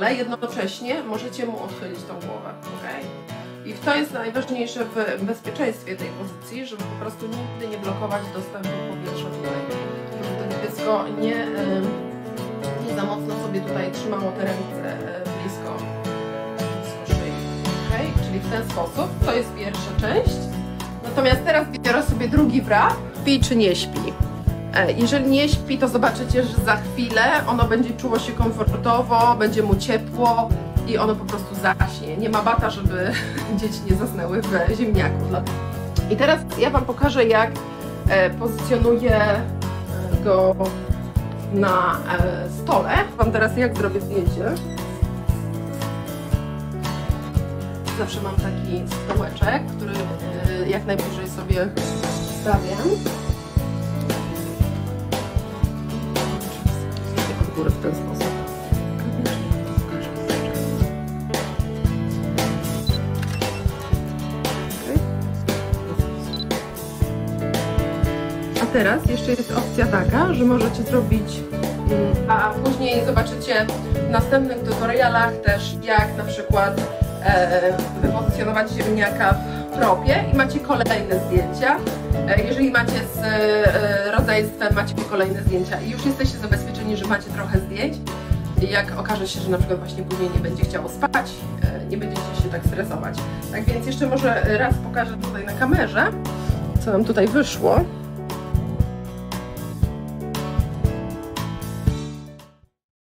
ale jednocześnie możecie mu odchylić tą głowę, okej? I to jest najważniejsze w bezpieczeństwie tej pozycji, żeby po prostu nigdy nie blokować dostępu powietrza tutaj. Żeby dziecko nie za mocno sobie tutaj trzymało te ręce blisko szyi, okej? Czyli w ten sposób, to jest pierwsza część. Natomiast teraz biorę sobie drugi wrap, śpi czy nie śpi. Jeżeli nie śpi, to zobaczycie, że za chwilę ono będzie czuło się komfortowo, będzie mu ciepło i ono po prostu zaśnie. Nie ma bata, żeby dzieci nie zasnęły w ziemniaku. I teraz ja Wam pokażę, jak pozycjonuję go na stole. Wam teraz jak zrobię zdjęcie. Zawsze mam taki stołeczek, który jak najbliżej sobie stawiam. W ten sposób. A teraz jeszcze jest opcja taka, że możecie zrobić, a później zobaczycie w następnych tutorialach też, jak na przykład wypozycjonować ziemniaka w propie i macie kolejne zdjęcia. Jeżeli macie z rodzeństwem, macie kolejne zdjęcia i już jesteście zabezpieczeni, że macie trochę zdjęć. Jak okaże się, że na przykład właśnie później nie będzie chciało spać, nie będziecie się tak stresować. Tak więc jeszcze może raz pokażę tutaj na kamerze, co nam tutaj wyszło.